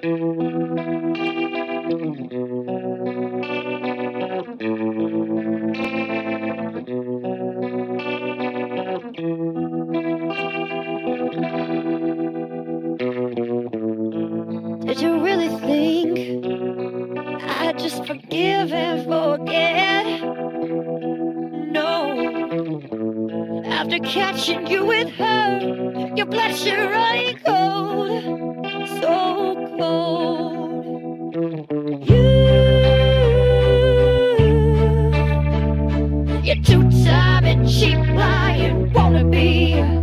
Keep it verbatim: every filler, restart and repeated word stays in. Did you really think I'd just forgive and forget? No. After catching you with her, your blood's running cold, so cold. You, you're two-time and cheap lying wannabe.